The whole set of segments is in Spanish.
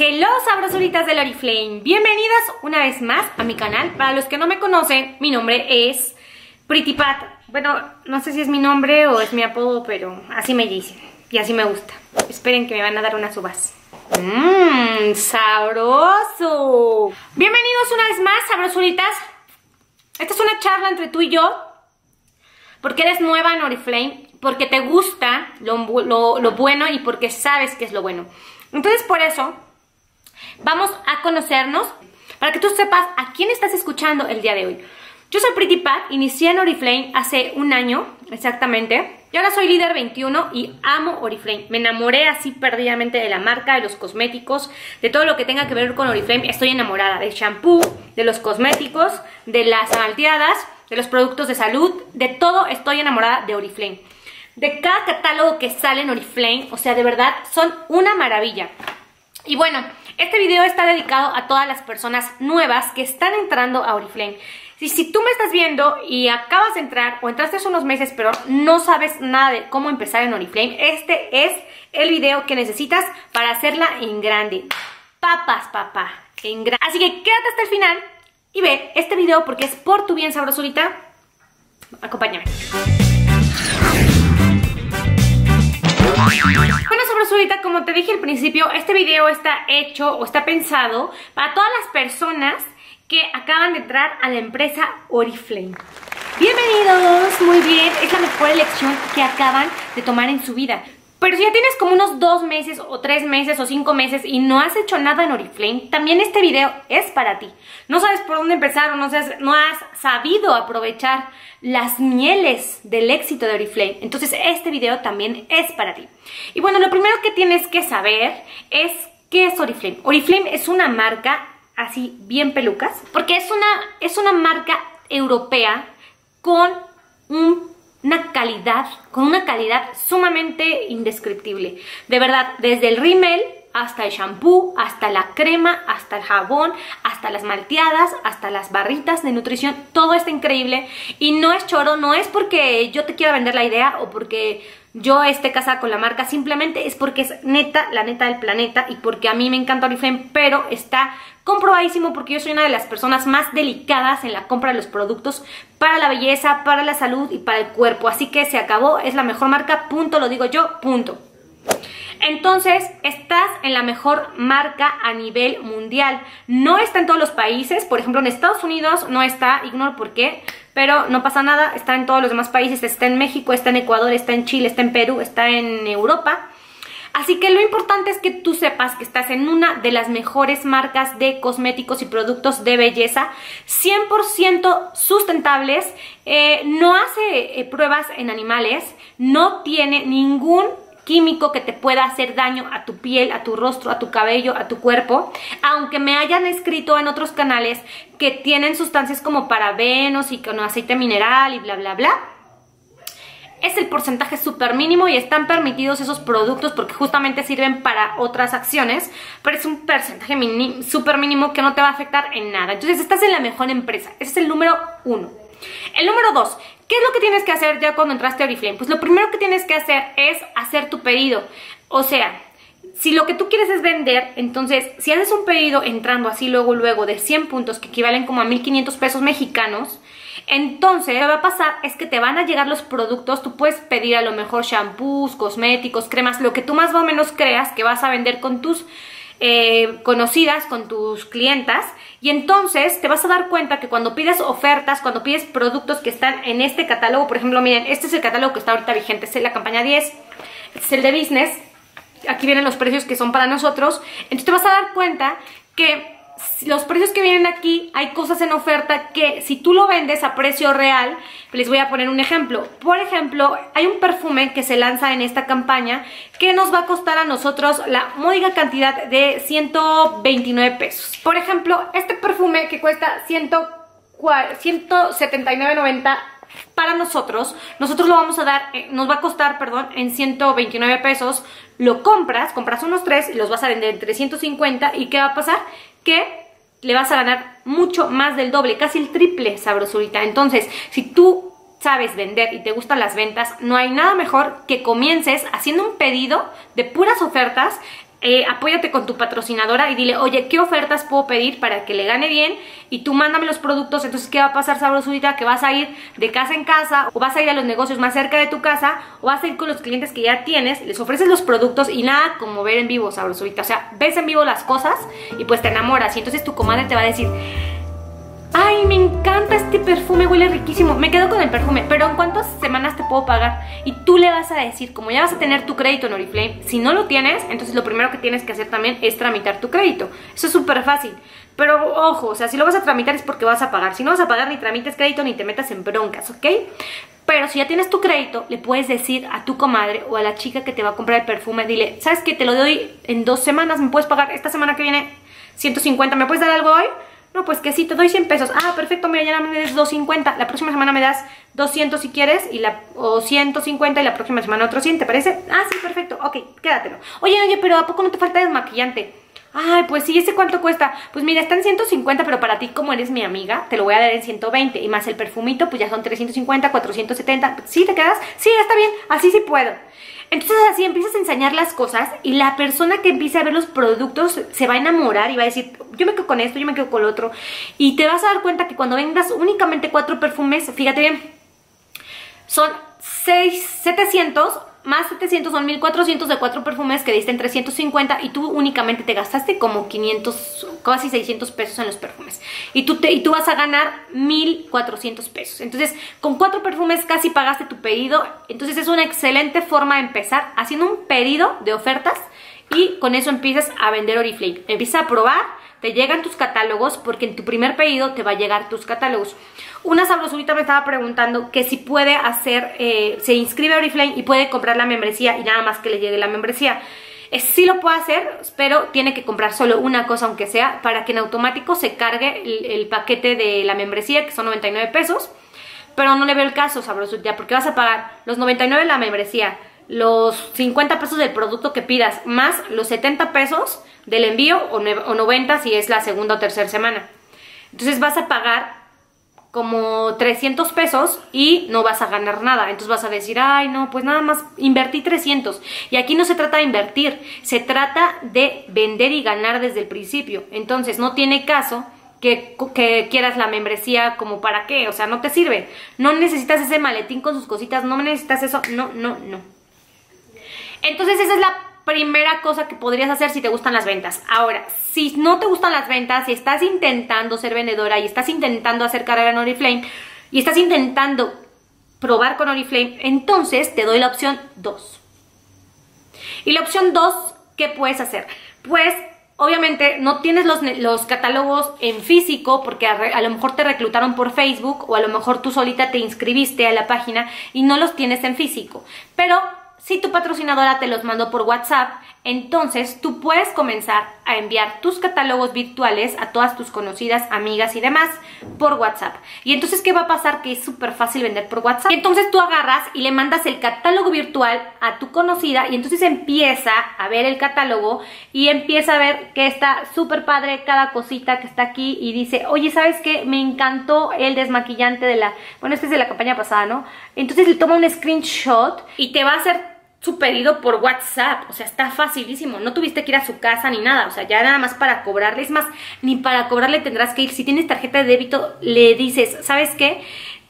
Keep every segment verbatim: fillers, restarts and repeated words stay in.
Hello sabrosuritas del Oriflame, bienvenidas una vez más a mi canal. Para los que no me conocen, mi nombre es PrittyPat. Bueno, no sé si es mi nombre o es mi apodo, pero así me dicen y así me gusta. Esperen que me van a dar unas uvas. Mmm, sabroso. Bienvenidos una vez más sabrosuritas. Esta es una charla entre tú y yo, porque eres nueva en Oriflame, porque te gusta lo, lo, lo bueno y porque sabes que es lo bueno. Entonces por eso vamos a conocernos, para que tú sepas a quién estás escuchando el día de hoy. Yo soy PrittyPat, inicié en Oriflame hace un año exactamente. Y ahora soy líder veintiuno y amo Oriflame. Me enamoré así perdidamente de la marca, de los cosméticos, de todo lo que tenga que ver con Oriflame. Estoy enamorada del shampoo, de los cosméticos, de las amalteadas, de los productos de salud. De todo estoy enamorada de Oriflame. De cada catálogo que sale en Oriflame, o sea, de verdad, son una maravilla. Y bueno, este video está dedicado a todas las personas nuevas que están entrando a Oriflame. Si, si tú me estás viendo y acabas de entrar o entraste hace unos meses pero no sabes nada de cómo empezar en Oriflame, este es el video que necesitas para hacerla en grande. Papas, papá, en grande. Así que quédate hasta el final y ve este video porque es por tu bien, sabrosurita. Acompáñame. Bueno, sabrosurita, como te dije al principio, este video está hecho o está pensado para todas las personas que acaban de entrar a la empresa Oriflame. ¡Bienvenidos! Muy bien, es la mejor elección que acaban de tomar en su vida. Pero si ya tienes como unos dos meses o tres meses o cinco meses y no has hecho nada en Oriflame, también este video es para ti. No sabes por dónde empezar o no, sabes, no has sabido aprovechar las mieles del éxito de Oriflame. Entonces este video también es para ti. Y bueno, lo primero que tienes que saber es qué es Oriflame. Oriflame es una marca así bien pelucas, porque es una, es una marca europea con un... Una calidad, con una calidad sumamente indescriptible. De verdad, desde el rímel, hasta el shampoo, hasta la crema, hasta el jabón, hasta las malteadas, hasta las barritas de nutrición. Todo está increíble y no es choro, no es porque yo te quiera vender la idea o porque yo esté casada con la marca. Simplemente es porque es neta, la neta del planeta y porque a mí me encanta Oriflame, pero está comprobadísimo porque yo soy una de las personas más delicadas en la compra de los productos para la belleza, para la salud y para el cuerpo. Así que se acabó, es la mejor marca, punto, lo digo yo, punto. Entonces, estás en la mejor marca a nivel mundial. No está en todos los países, por ejemplo en Estados Unidos no está, ignoro por qué, pero no pasa nada, está en todos los demás países, está en México, está en Ecuador, está en Chile, está en Perú, está en Europa. Así que lo importante es que tú sepas que estás en una de las mejores marcas de cosméticos y productos de belleza cien por ciento sustentables, eh, no hace eh, pruebas en animales, no tiene ningún químico que te pueda hacer daño a tu piel, a tu rostro, a tu cabello, a tu cuerpo, aunque me hayan escrito en otros canales que tienen sustancias como parabenos y con aceite mineral y bla bla bla. Es el porcentaje súper mínimo y están permitidos esos productos porque justamente sirven para otras acciones, pero es un porcentaje súper mínimo que no te va a afectar en nada. Entonces estás en la mejor empresa, ese es el número uno. El número dos, ¿qué es lo que tienes que hacer ya cuando entraste a Oriflame? Pues lo primero que tienes que hacer es hacer tu pedido. O sea, si lo que tú quieres es vender, entonces si haces un pedido entrando así luego luego de cien puntos que equivalen como a mil quinientos pesos mexicanos, entonces lo que va a pasar es que te van a llegar los productos. Tú puedes pedir a lo mejor shampoos, cosméticos, cremas, lo que tú más o menos creas que vas a vender con tus Eh, conocidas, con tus clientas, y entonces te vas a dar cuenta que cuando pides ofertas, cuando pides productos que están en este catálogo, por ejemplo, miren, este es el catálogo que está ahorita vigente, es la campaña diez, este es el de business, aquí vienen los precios que son para nosotros. Entonces te vas a dar cuenta que los precios que vienen aquí, hay cosas en oferta que si tú lo vendes a precio real, les voy a poner un ejemplo. Por ejemplo, hay un perfume que se lanza en esta campaña que nos va a costar a nosotros la módica cantidad de ciento veintinueve pesos. Por ejemplo, este perfume que cuesta ciento setenta y nueve noventa para nosotros, nosotros lo vamos a dar, nos va a costar, perdón, en ciento veintinueve pesos. Lo compras, compras unos tres y los vas a vender en trescientos cincuenta. ¿Y qué va a pasar? Que le vas a ganar mucho más del doble, casi el triple, sabrosurita. Entonces, si tú sabes vender y te gustan las ventas, no hay nada mejor que comiences haciendo un pedido de puras ofertas Eh, apóyate con tu patrocinadora y dile, oye, ¿qué ofertas puedo pedir para que le gane bien? Y tú mándame los productos. Entonces, ¿qué va a pasar, Sabrosurita? Que vas a ir de casa en casa, o vas a ir a los negocios más cerca de tu casa, o vas a ir con los clientes que ya tienes, les ofreces los productos y nada como ver en vivo, Sabrosurita. O sea, ves en vivo las cosas y pues te enamoras. Y entonces tu comadre te va a decir, ay, me encanta este perfume, huele riquísimo, me quedo con el perfume, pero ¿en cuántas semanas te puedo pagar? Y tú le vas a decir, como ya vas a tener tu crédito en Oriflame, si no lo tienes, entonces lo primero que tienes que hacer también es tramitar tu crédito. Eso es súper fácil, pero ojo, o sea, si lo vas a tramitar es porque vas a pagar. Si no vas a pagar, ni tramites crédito ni te metas en broncas, ¿ok? Pero si ya tienes tu crédito, le puedes decir a tu comadre o a la chica que te va a comprar el perfume, dile, ¿sabes qué? Te lo doy en dos semanas, ¿me puedes pagar esta semana que viene ciento cincuenta? ¿Me puedes dar algo hoy? No, pues que sí, te doy cien pesos. Ah, perfecto, mira, ya me das doscientos cincuenta. La próxima semana me das doscientos si quieres, y la, o ciento cincuenta, y la próxima semana otro cien, ¿te parece? Ah, sí, perfecto, ok, quédatelo. Oye, oye, pero ¿a poco no te falta desmaquillante? Ay, pues sí, ¿ese cuánto cuesta? Pues mira, está en ciento cincuenta, pero para ti, como eres mi amiga, te lo voy a dar en ciento veinte. Y más el perfumito, pues ya son trescientos cincuenta, cuatrocientos setenta. ¿Sí te quedas? Sí, está bien, así sí puedo. Entonces así empiezas a enseñar las cosas y la persona que empiece a ver los productos se va a enamorar y va a decir, yo me quedo con esto, yo me quedo con lo otro. Y te vas a dar cuenta que cuando vendas únicamente cuatro perfumes, fíjate bien, son seiscientos, setecientos, más setecientos son mil cuatrocientos de cuatro perfumes que diste en trescientos cincuenta, y tú únicamente te gastaste como quinientos, casi seiscientos pesos en los perfumes. Y tú, te, y tú vas a ganar mil cuatrocientos pesos. Entonces, con cuatro perfumes casi pagaste tu pedido. Entonces, es una excelente forma de empezar haciendo un pedido de ofertas y con eso empiezas a vender Oriflame. Empieza a probar, te llegan tus catálogos, porque en tu primer pedido te va a llegar tus catálogos. Una Sabrosurita me estaba preguntando que si puede hacer, eh, se inscribe a Oriflame y puede comprar la membresía y nada más que le llegue la membresía. Eh, sí lo puede hacer, pero tiene que comprar solo una cosa, aunque sea, para que en automático se cargue el, el paquete de la membresía, que son noventa y nueve pesos. Pero no le veo el caso, Sabrosurita, porque vas a pagar los noventa y nueve de la membresía, los cincuenta pesos del producto que pidas, más los setenta pesos del envío, o, o noventa si es la segunda o tercera semana. Entonces vas a pagar como trescientos pesos y no vas a ganar nada. Entonces vas a decir, ay no, pues nada más invertí trescientos. Y aquí no se trata de invertir, se trata de vender y ganar desde el principio. Entonces no tiene caso Que, que quieras la membresía como para qué, o sea, no te sirve. No necesitas ese maletín con sus cositas, no necesitas eso, no, no, no. Entonces esa es la primera cosa que podrías hacer si te gustan las ventas. Ahora, si no te gustan las ventas, si estás intentando ser vendedora y estás intentando hacer carrera en Oriflame y estás intentando probar con Oriflame, entonces te doy la opción dos. Y la opción dos, ¿qué puedes hacer? Pues obviamente no tienes los, los catálogos en físico, porque a, re, a lo mejor te reclutaron por Facebook, o a lo mejor tú solita te inscribiste a la página y no los tienes en físico. Pero si tu patrocinadora te los mandó por WhatsApp, entonces tú puedes comenzar a enviar tus catálogos virtuales a todas tus conocidas, amigas y demás por WhatsApp. Y entonces, ¿qué va a pasar? Que es súper fácil vender por WhatsApp. Y entonces tú agarras y le mandas el catálogo virtual a tu conocida, y entonces empieza a ver el catálogo y empieza a ver que está súper padre cada cosita que está aquí, y dice, oye, ¿sabes qué? Me encantó el desmaquillante de la... Bueno, este es de la campaña pasada, ¿no? Entonces le toma un screenshot y te va a hacer su pedido por WhatsApp. O sea, está facilísimo, no tuviste que ir a su casa ni nada, o sea, ya nada más para cobrarle, es más, ni para cobrarle tendrás que ir. Si tienes tarjeta de débito, le dices, ¿sabes qué?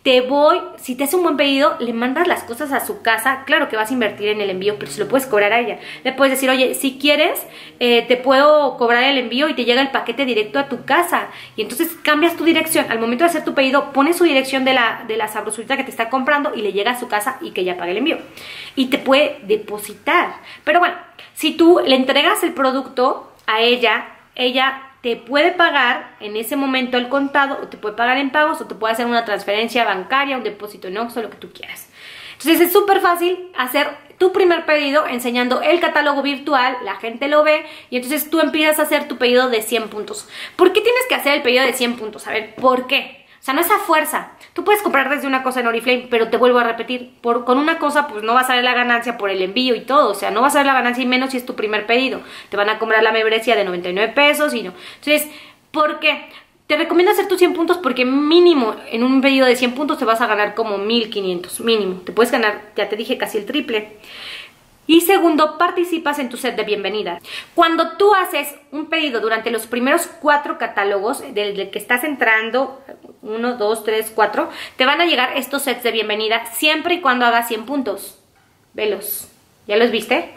Te voy, si te hace un buen pedido, le mandas las cosas a su casa. Claro que vas a invertir en el envío, pero se lo puedes cobrar a ella. Le puedes decir, oye, si quieres, eh, te puedo cobrar el envío y te llega el paquete directo a tu casa. Y entonces cambias tu dirección. Al momento de hacer tu pedido, pones su dirección de la, de la Sabrosurita que te está comprando y le llega a su casa, y que ella pague el envío. Y te puede depositar. Pero bueno, si tú le entregas el producto a ella, ella te puede pagar en ese momento el contado, o te puede pagar en pagos, o te puede hacer una transferencia bancaria, un depósito en Oxxo, lo que tú quieras. Entonces es súper fácil hacer tu primer pedido enseñando el catálogo virtual, la gente lo ve, y entonces tú empiezas a hacer tu pedido de cien puntos. ¿Por qué tienes que hacer el pedido de cien puntos? A ver, ¿por qué? O sea, no es a fuerza. Tú puedes comprar desde una cosa en Oriflame, pero te vuelvo a repetir, por, con una cosa pues no vas a ver la ganancia por el envío y todo. O sea, no vas a ver la ganancia, y menos si es tu primer pedido. Te van a comprar la membresía de noventa y nueve pesos y no. Entonces, ¿por qué? Te recomiendo hacer tus cien puntos, porque mínimo en un pedido de cien puntos te vas a ganar como mil quinientos, mínimo. Te puedes ganar, ya te dije, casi el triple. Y segundo, participas en tu set de bienvenida. Cuando tú haces un pedido durante los primeros cuatro catálogos del, del que estás entrando, uno, dos, tres, cuatro, te van a llegar estos sets de bienvenida siempre y cuando hagas cien puntos. Velos. ¿Ya los viste?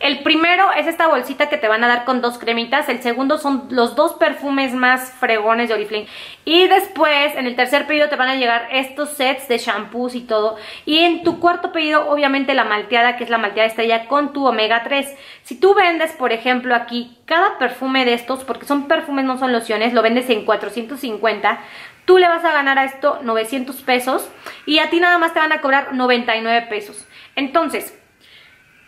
El primero es esta bolsita que te van a dar con dos cremitas. El segundo son los dos perfumes más fregones de Oriflame. Y después, en el tercer pedido, te van a llegar estos sets de shampoos y todo. Y en tu cuarto pedido, obviamente, la malteada, que es la malteada estrella con tu omega tres. Si tú vendes, por ejemplo, aquí cada perfume de estos, porque son perfumes, no son lociones, lo vendes en cuatrocientos cincuenta, tú le vas a ganar a esto novecientos pesos. Y a ti nada más te van a cobrar noventa y nueve pesos. Entonces,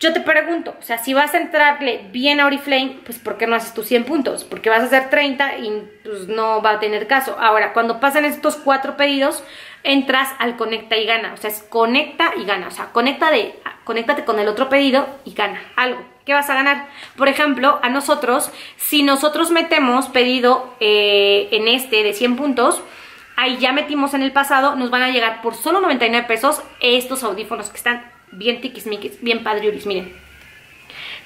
yo te pregunto, o sea, si vas a entrarle bien a Oriflame, pues ¿por qué no haces tus cien puntos? Porque vas a hacer treinta y pues no va a tener caso. Ahora, cuando pasan estos cuatro pedidos, entras al Conecta y Gana. O sea, es Conecta y Gana. O sea, conecta de, conéctate con el otro pedido y gana algo. ¿Qué vas a ganar? Por ejemplo, a nosotros, si nosotros metemos pedido eh, en este de cien puntos... ahí ya metimos en el pasado, nos van a llegar por solo noventa y nueve pesos estos audífonos que están bien tiquismiquis, bien padriuris. Miren,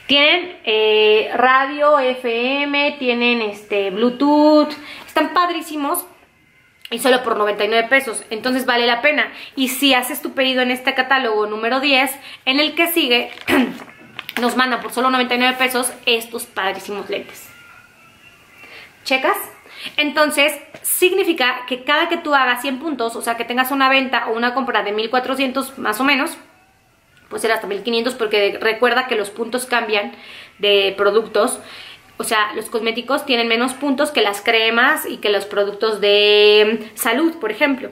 tienen eh, radio, F M, tienen este Bluetooth, están padrísimos y solo por noventa y nueve pesos, entonces vale la pena. Y si haces tu pedido en este catálogo número diez, en el que sigue, nos mandan por solo noventa y nueve pesos estos padrísimos lentes. ¿Checas? Entonces, significa que cada que tú hagas cien puntos, o sea, que tengas una venta o una compra de mil cuatrocientos más o menos, pues será hasta mil quinientos, porque recuerda que los puntos cambian de productos. O sea, los cosméticos tienen menos puntos que las cremas y que los productos de salud, por ejemplo.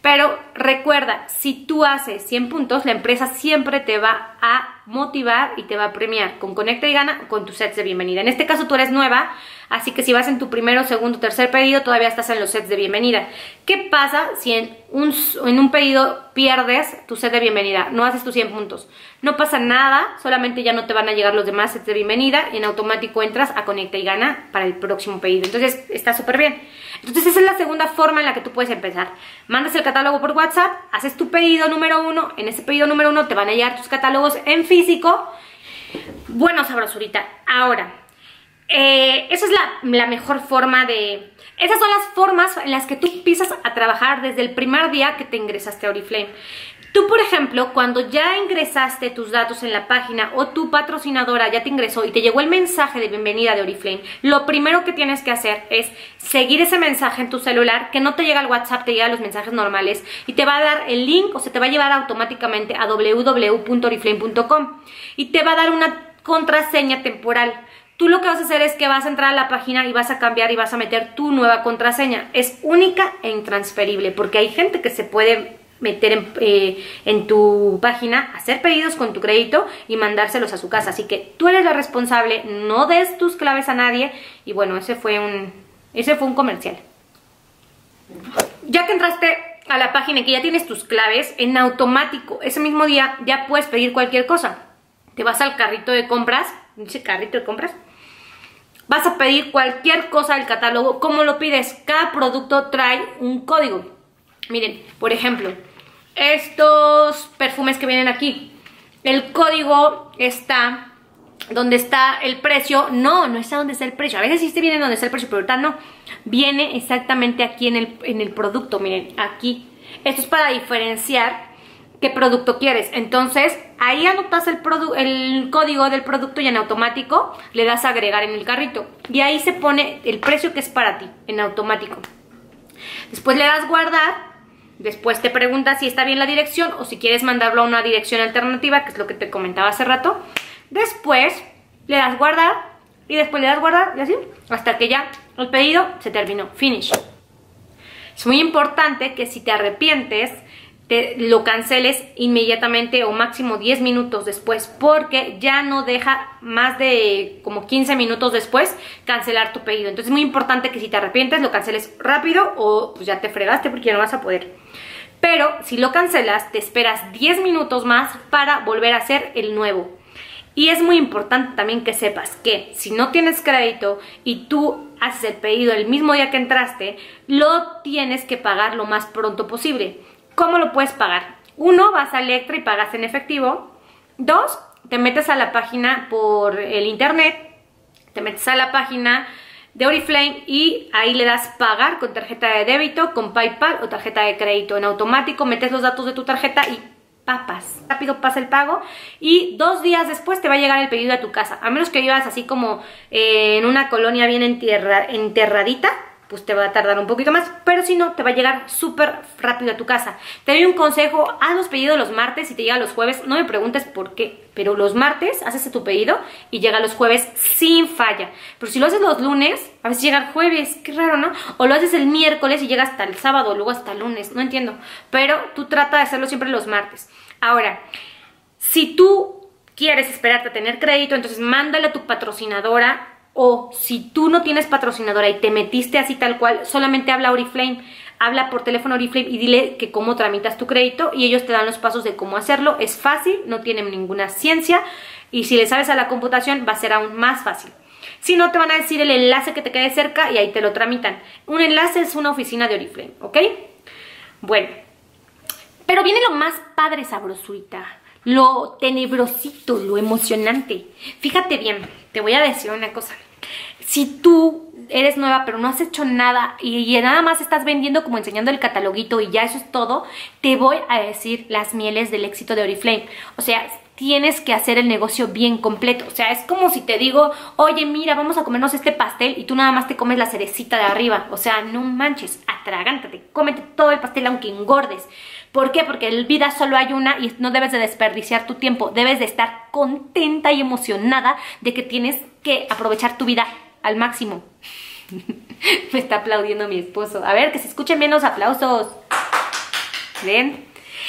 Pero recuerda, si tú haces cien puntos, la empresa siempre te va a motivar y te va a premiar con Conecta y Gana o con tus sets de bienvenida. En este caso tú eres nueva, así que si vas en tu primero, segundo, tercer pedido, todavía estás en los sets de bienvenida. ¿Qué pasa si en un, en un pedido pierdes tu set de bienvenida? No haces tus cien puntos. No pasa nada, solamente ya no te van a llegar los demás sets de bienvenida y en automático entras a Conecta y Gana para el próximo pedido. Entonces está súper bien. Entonces esa es la segunda forma en la que tú puedes empezar. Mandas el catálogo por WhatsApp, haces tu pedido número uno, en ese pedido número uno te van a llegar tus catálogos en físico. Bueno, sabrosurita, ahora, eh, esa es la, la mejor forma de... Esas son las formas en las que tú empiezas a trabajar desde el primer día que te ingresaste a Oriflame. Tú, por ejemplo, cuando ya ingresaste tus datos en la página o tu patrocinadora ya te ingresó y te llegó el mensaje de bienvenida de Oriflame, lo primero que tienes que hacer es seguir ese mensaje en tu celular, que no te llega al WhatsApp, te llegan los mensajes normales y te va a dar el link, o sea, te va a llevar automáticamente a w w w punto oriflame punto com y te va a dar una contraseña temporal. Tú lo que vas a hacer es que vas a entrar a la página y vas a cambiar y vas a meter tu nueva contraseña. Es única e intransferible porque hay gente que se puede meter en, eh, en tu página, hacer pedidos con tu crédito y mandárselos a su casa. Así que tú eres la responsable, no des tus claves a nadie. Y bueno, ese fue un, ese fue un comercial. Ya que entraste a la página y que ya tienes tus claves, en automático, ese mismo día ya puedes pedir cualquier cosa. Te vas al carrito de compras, ¿dice carrito de compras? Vas a pedir cualquier cosa del catálogo. ¿Cómo lo pides? Cada producto trae un código. Miren, por ejemplo, estos perfumes que vienen aquí, el código está donde está el precio. No, no está donde está el precio. A veces sí se viene donde está el precio, pero ahorita no. Viene exactamente aquí en el, en el producto, miren, aquí. Esto es para diferenciar qué producto quieres. Entonces, ahí anotas el, el código del producto y en automático le das a agregar en el carrito. Y ahí se pone el precio que es para ti, en automático. Después le das guardar. Después te pregunta si está bien la dirección o si quieres mandarlo a una dirección alternativa, que es lo que te comentaba hace rato. Después le das guardar y después le das guardar y así hasta que ya el pedido se terminó. Finish. Es muy importante que si te arrepientes, te lo canceles inmediatamente o máximo diez minutos después, porque ya no deja más de como quince minutos después cancelar tu pedido. Entonces es muy importante que si te arrepientes lo canceles rápido o pues ya te fregaste porque ya no vas a poder. Pero si lo cancelas te esperas diez minutos más para volver a hacer el nuevo. Y es muy importante también que sepas que si no tienes crédito y tú haces el pedido el mismo día que entraste, lo tienes que pagar lo más pronto posible. ¿Cómo lo puedes pagar? Uno, vas a Electra y pagas en efectivo. Dos, te metes a la página por el internet, te metes a la página de Oriflame y ahí le das pagar con tarjeta de débito, con Paypal o tarjeta de crédito. En automático metes los datos de tu tarjeta y papas. Rápido pasa el pago y dos días después te va a llegar el pedido a tu casa. A menos que vivas así como eh, en una colonia bien enterra, enterradita, pues te va a tardar un poquito más, pero si no, te va a llegar súper rápido a tu casa. Te doy un consejo, haz los pedidos los martes y te llega los jueves, no me preguntes por qué, pero los martes haces tu pedido y llega los jueves sin falla. Pero si lo haces los lunes, a veces llega el jueves, qué raro, ¿no? O lo haces el miércoles y llega hasta el sábado, luego hasta el lunes, no entiendo. Pero tú trata de hacerlo siempre los martes. Ahora, si tú quieres esperarte a tener crédito, entonces mándale a tu patrocinadora. O si tú no tienes patrocinadora y te metiste así tal cual, solamente habla Oriflame, habla por teléfono Oriflame y dile que cómo tramitas tu crédito y ellos te dan los pasos de cómo hacerlo. Es fácil, no tienen ninguna ciencia y si le sabes a la computación va a ser aún más fácil. Si no, te van a decir el enlace que te quede cerca y ahí te lo tramitan. Un enlace es una oficina de Oriflame, ¿ok? Bueno, pero viene lo más padre, sabrosurita. Lo tenebrosito, lo emocionante. Fíjate bien, te voy a decir una cosa. Si tú eres nueva pero no has hecho nada y, y nada más estás vendiendo como enseñando el cataloguito y ya eso es todo, te voy a decir las mieles del éxito de Oriflame. O sea, tienes que hacer el negocio bien completo. O sea, es como si te digo, oye, mira, vamos a comernos este pastel y tú nada más te comes la cerecita de arriba. O sea, no manches, atragántate, cómete todo el pastel aunque engordes. ¿Por qué? Porque en vida solo hay una y no debes de desperdiciar tu tiempo. Debes de estar contenta y emocionada de que tienes que aprovechar tu vida al máximo. Me está aplaudiendo mi esposo. A ver, que se escuchen bien los aplausos. ¿Ven?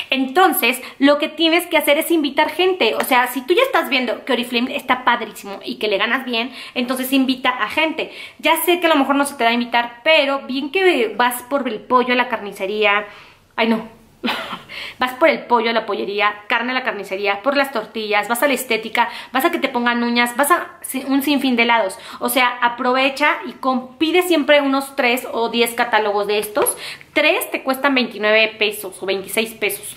Entonces, lo que tienes que hacer es invitar gente. O sea, si tú ya estás viendo que Oriflame está padrísimo y que le ganas bien, entonces invita a gente. Ya sé que a lo mejor no se te da a invitar, pero bien que vas por el pollo a la carnicería. Ay, no. Vas por el pollo a la pollería, carne a la carnicería, por las tortillas, vas a la estética, vas a que te pongan uñas, vas a un sinfín de helados. O sea, aprovecha y pide siempre unos tres o diez catálogos de estos. tres te cuestan veintinueve pesos o veintiséis pesos.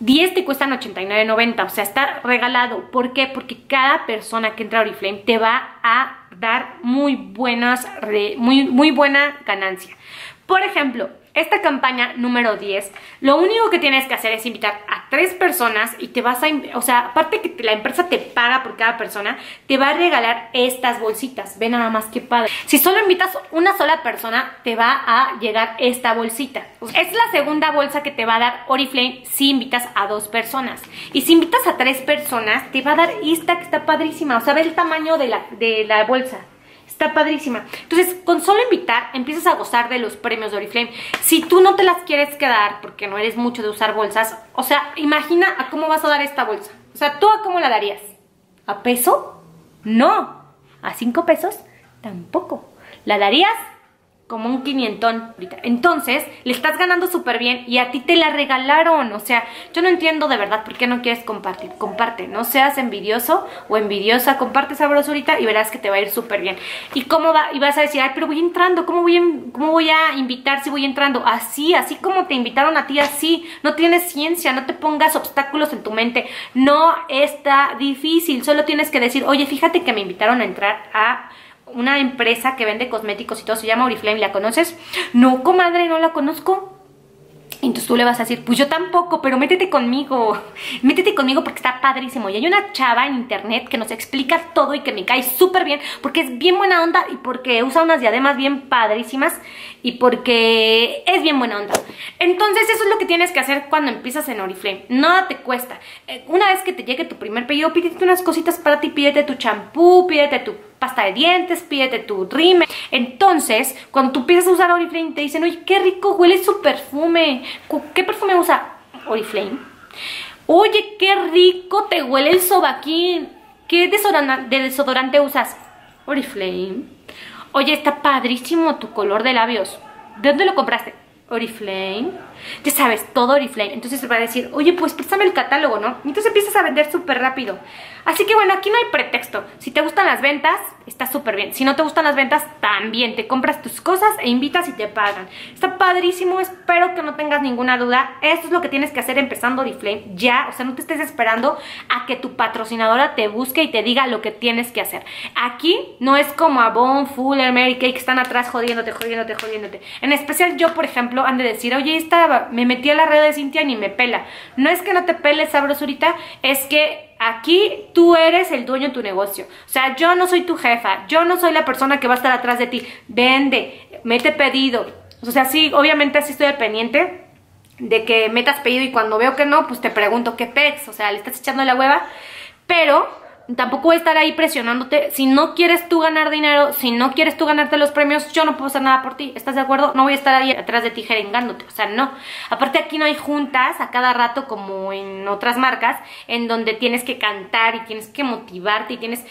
diez te cuestan ochenta y nueve noventa. O sea, está regalado. ¿Por qué? Porque cada persona que entra a Oriflame te va a dar muy buenas, muy, muy buena ganancia. Por ejemplo, esta campaña número diez, lo único que tienes que hacer es invitar a tres personas y te vas a... O sea, aparte que la empresa te paga por cada persona, te va a regalar estas bolsitas. Ve nada más qué padre. Si solo invitas una sola persona, te va a llegar esta bolsita. Es la segunda bolsa que te va a dar Oriflame si invitas a dos personas. Y si invitas a tres personas, te va a dar esta que está padrísima. O sea, ve el tamaño de la, de la bolsa. Está padrísima. Entonces, con solo invitar, empiezas a gozar de los premios de Oriflame. Si tú no te las quieres quedar, porque no eres mucho de usar bolsas, o sea, imagina a cómo vas a dar esta bolsa. O sea, ¿tú a cómo la darías? ¿A peso? No. ¿A cinco pesos? Tampoco. ¿La darías? Como un quinientón. Entonces, le estás ganando súper bien y a ti te la regalaron. O sea, yo no entiendo de verdad por qué no quieres compartir. Comparte, no seas envidioso o envidiosa. Comparte sabrosurita y verás que te va a ir súper bien. ¿Y cómo va? Y vas a decir, ay, pero voy entrando. ¿Cómo voy, en, ¿Cómo voy a invitar si voy entrando? Así, así como te invitaron a ti, así. No tienes ciencia, no te pongas obstáculos en tu mente. No está difícil. Solo tienes que decir, oye, fíjate que me invitaron a entrar a... una empresa que vende cosméticos y todo, se llama Oriflame, ¿la conoces? No, comadre, no la conozco. Entonces tú le vas a decir, pues yo tampoco, pero métete conmigo. Métete conmigo porque está padrísimo. Y hay una chava en internet que nos explica todo y que me cae súper bien porque es bien buena onda y porque usa unas diademas bien padrísimas y porque es bien buena onda. Entonces eso es lo que tienes que hacer cuando empiezas en Oriflame. Nada te cuesta. Una vez que te llegue tu primer pedido, pídete unas cositas para ti. Pídete tu champú, pídete tu pasta de dientes, pídete tu rímel. Entonces, cuando tú empiezas a usar Oriflame, te dicen, oye, qué rico huele su perfume. ¿Qué perfume usa Oriflame? Oye, qué rico te huele el sobaquín. ¿Qué desodorante, de desodorante usas? Oriflame. Oye, está padrísimo tu color de labios. ¿De dónde lo compraste? Oriflame, ya sabes, todo Oriflame. Entonces te va a decir, oye, pues préstame el catálogo, ¿no? Y entonces empiezas a vender súper rápido. Así que bueno, aquí no hay pretexto. Si te gustan las ventas, está súper bien. Si no te gustan las ventas, también te compras tus cosas e invitas y te pagan. Está padrísimo, espero que no tengas ninguna duda. Esto es lo que tienes que hacer empezando Oriflame ya. O sea, no te estés esperando a que tu patrocinadora te busque y te diga lo que tienes que hacer. Aquí no es como a Avon, Fuller, Mary Kay, que están atrás jodiéndote, jodiéndote, jodiéndote. En especial yo, por ejemplo, han de decir, oye, esta me metí a la red de Cintia y ni me pela. No es que no te peles, Sabrosurita, es que aquí tú eres el dueño de tu negocio. O sea, yo no soy tu jefa, yo no soy la persona que va a estar atrás de ti. Vende, mete pedido. O sea, sí, obviamente así estoy al pendiente de que metas pedido y cuando veo que no, pues te pregunto qué pex. O sea, le estás echando la hueva, pero tampoco voy a estar ahí presionándote. Si no quieres tú ganar dinero, si no quieres tú ganarte los premios, yo no puedo hacer nada por ti. ¿Estás de acuerdo? No voy a estar ahí atrás de ti jerengándote. O sea, no. Aparte aquí no hay juntas a cada rato como en otras marcas, en donde tienes que cantar y tienes que motivarte y tienes...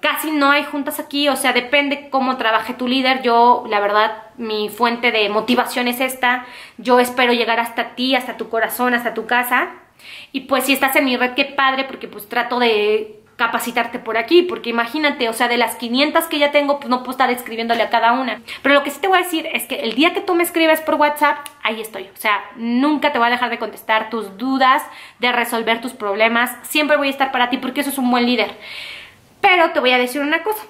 Casi no hay juntas aquí, o sea, depende cómo trabaje tu líder. Yo, la verdad, mi fuente de motivación es esta. Yo espero llegar hasta ti, hasta tu corazón, hasta tu casa. Y pues si estás en mi red, qué padre, porque pues trato de capacitarte por aquí, porque imagínate, o sea, de las quinientas que ya tengo, pues no puedo estar escribiéndole a cada una. Pero lo que sí te voy a decir es que el día que tú me escribes por WhatsApp, ahí estoy. O sea, nunca te voy a dejar de contestar tus dudas, de resolver tus problemas. Siempre voy a estar para ti porque eso es un buen líder. Pero te voy a decir una cosa.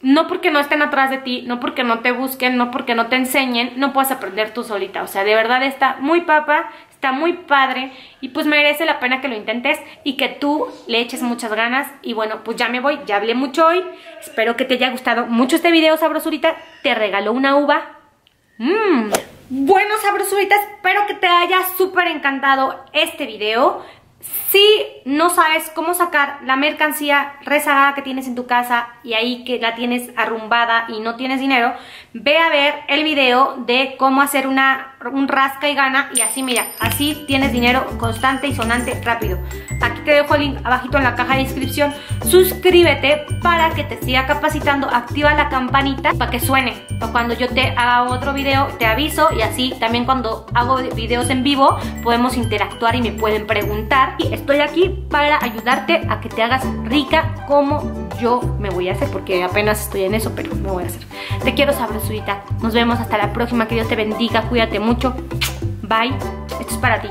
No porque no estén atrás de ti, no porque no te busquen, no porque no te enseñen, no puedas aprender tú solita. O sea, de verdad está muy papa, está muy padre y pues merece la pena que lo intentes y que tú le eches muchas ganas. Y bueno, pues ya me voy, ya hablé mucho hoy. Espero que te haya gustado mucho este video, Sabrosurita. Te regaló una uva. Mmm. Bueno, Sabrosurita, espero que te haya súper encantado este video. Si no sabes cómo sacar la mercancía rezagada que tienes en tu casa y ahí que la tienes arrumbada y no tienes dinero, ve a ver el video de cómo hacer una, un rasca y gana y así, mira, así tienes dinero constante y sonante rápido. Aquí te dejo el link abajito en la caja de descripción. Suscríbete para que te siga capacitando, activa la campanita para que suene. Para cuando yo te haga otro video te aviso y así también cuando hago videos en vivo podemos interactuar y me pueden preguntar. Y estoy aquí para ayudarte a que te hagas rica como yo me voy a hacer, porque apenas estoy en eso, pero me voy a hacer. Te quiero, Sabrosurita. Nos vemos hasta la próxima. Que Dios te bendiga. Cuídate mucho. Bye. Esto es para ti.